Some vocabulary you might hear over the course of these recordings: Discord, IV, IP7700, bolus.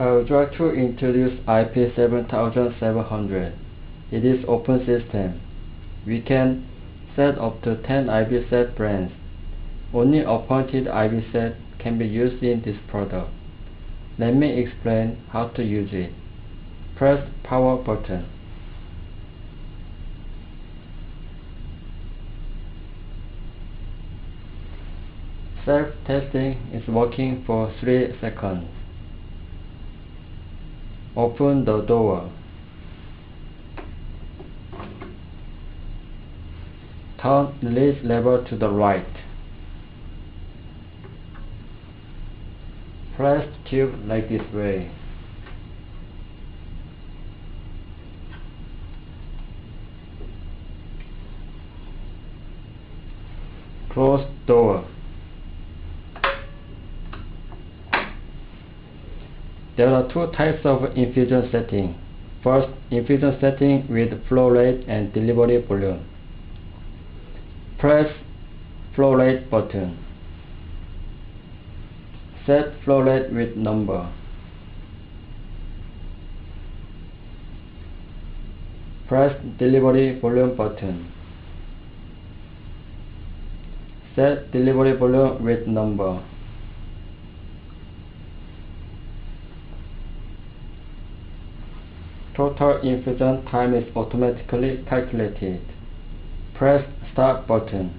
I would like to introduce IP7700. It is open system. We can set up to 10 IV set brands. Only appointed IV set can be used in this product. Let me explain how to use it. Press power button. Self-testing is working for 3 seconds. Open the door. Turn release lever to the right. Press tube like this way. Close door. There are 2 types of infusion setting. First, infusion setting with flow rate and delivery volume. Press flow rate button. Set flow rate with number. Press delivery volume button. Set delivery volume with number. Total infusion time is automatically calculated. Press start button.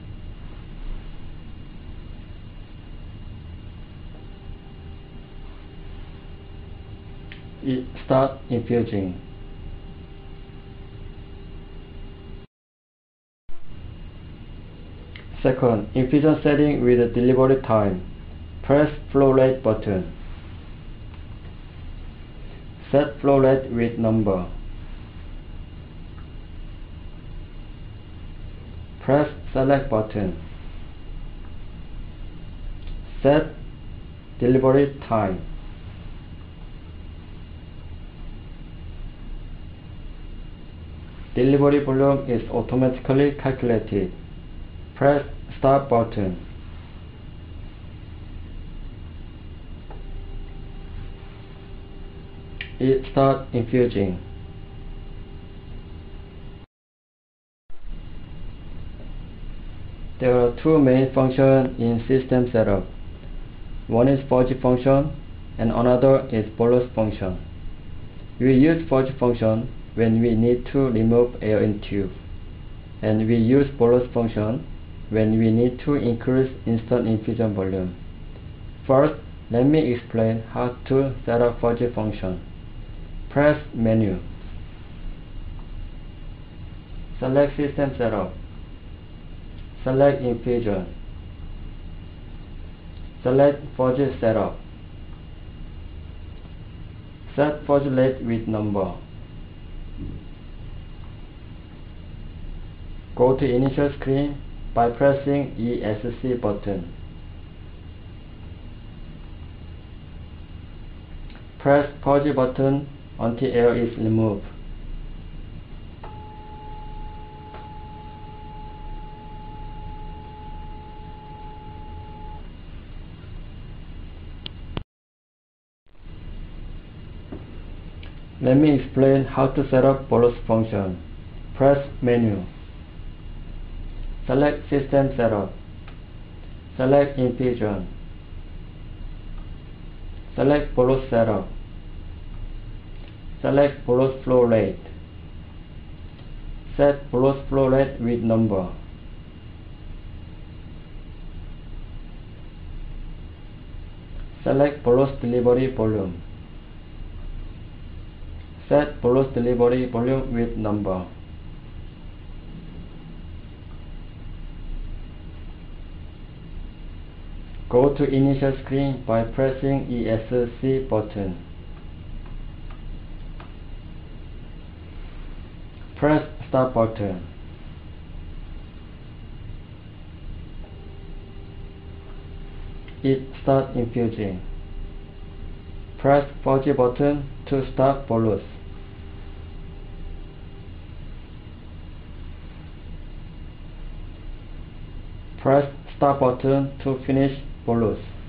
It starts infusing. Second, infusion setting with delivery time. Press flow rate button. Set flow rate with number. Press select button. Set delivery time. Delivery volume is automatically calculated. Press start button. It starts infusing. There are 2 main functions in system setup. One is Fuzzy function and another is bolus function. We use Fuzzy function when we need to remove air in tube, and we use bolus function when we need to increase instant infusion volume. First, let me explain how to set up Fuzzy function. Press menu. Select system setup. Select infusion. Select Fuzzy setup. Set Fuzzy rate with number. Go to initial screen by pressing ESC button. Press Fuzzy button until air is removed. Let me explain how to set up bolus function. Press menu. Select system setup. Select infusion. Select bolus setup. Select bolus flow rate. Set bolus flow rate with number. Select bolus delivery volume. Set bolus delivery volume with number. Go to initial screen by pressing ESC button. Press start button. It starts infusing. Press Fuzzy button to start bolus. Press start button to finish bolus.